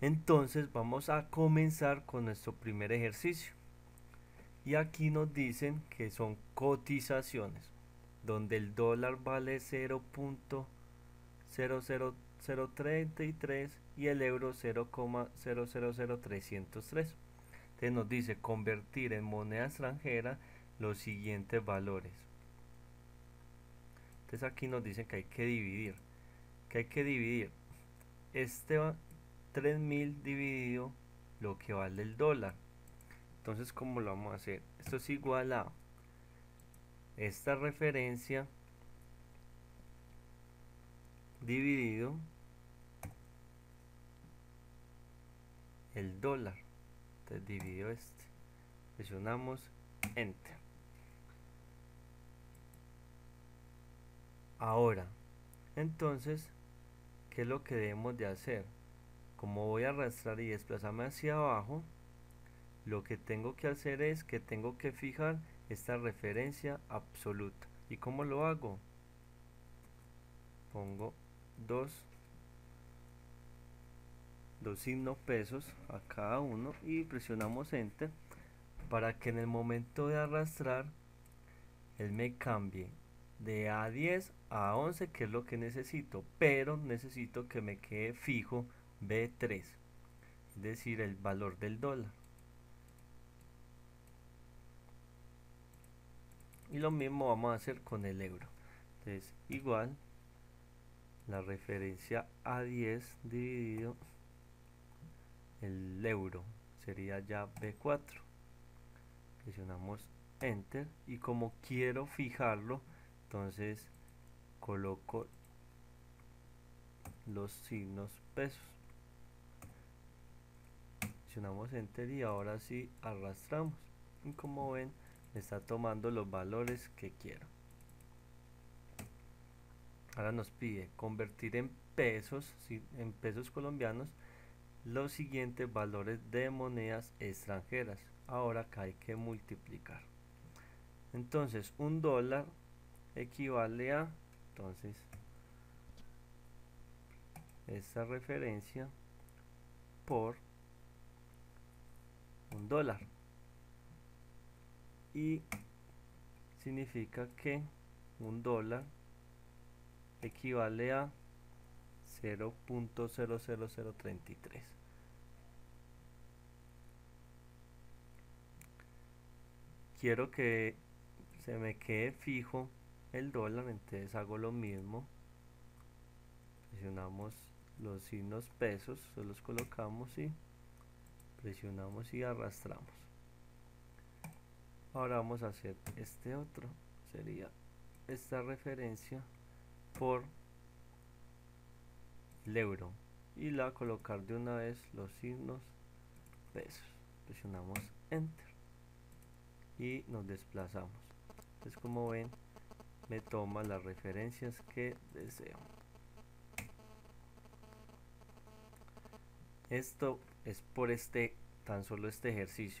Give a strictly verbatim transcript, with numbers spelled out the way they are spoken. Entonces vamos a comenzar con nuestro primer ejercicio. Y aquí nos dicen que son cotizaciones, donde el dólar vale cero punto cero cero cero treinta y tres y el euro cero coma cero cero cero trescientos tres. Entonces nos dice convertir en moneda extranjera los siguientes valores. Entonces aquí nos dicen que hay que dividir, que hay que dividir este tres mil dividido lo que vale el dólar. Entonces, ¿cómo lo vamos a hacer? Esto es igual a esta referencia dividido el dólar. Entonces dividido este, presionamos enter. Ahora, entonces, ¿qué es lo que debemos de hacer? Como voy a arrastrar y desplazarme hacia abajo, lo que tengo que hacer es que tengo que fijar esta referencia absoluta. ¿Y cómo lo hago? Pongo dos, dos signos pesos a cada uno y presionamos enter para que en el momento de arrastrar él me cambie de A diez a once, que es lo que necesito, pero necesito que me quede fijo B tres, es decir, el valor del dólar. Y lo mismo vamos a hacer con el euro. Entonces igual la referencia A diez dividido el euro, sería ya B cuatro. Presionamos enter y como quiero fijarlo, entonces coloco los signos pesos, presionamos enter y ahora sí arrastramos y como ven me está tomando los valores que quiero. Ahora nos pide convertir en pesos, en pesos colombianos, los siguientes valores de monedas extranjeras. Ahora acá hay que multiplicar. Entonces un dólar equivale a, entonces, esta referencia por un dólar, y significa que un dólar equivale a cero punto cero cero cero treinta y tres. Quiero que se me quede fijo el dólar, entonces hago lo mismo, presionamos los signos pesos, se los colocamos y presionamos y arrastramos. Ahora vamos a hacer este otro, sería esta referencia por el euro y la colocar de una vez los signos pesos, presionamos enter y nos desplazamos. Entonces como ven me toma las referencias que deseo. Esto es por este, tan solo este ejercicio.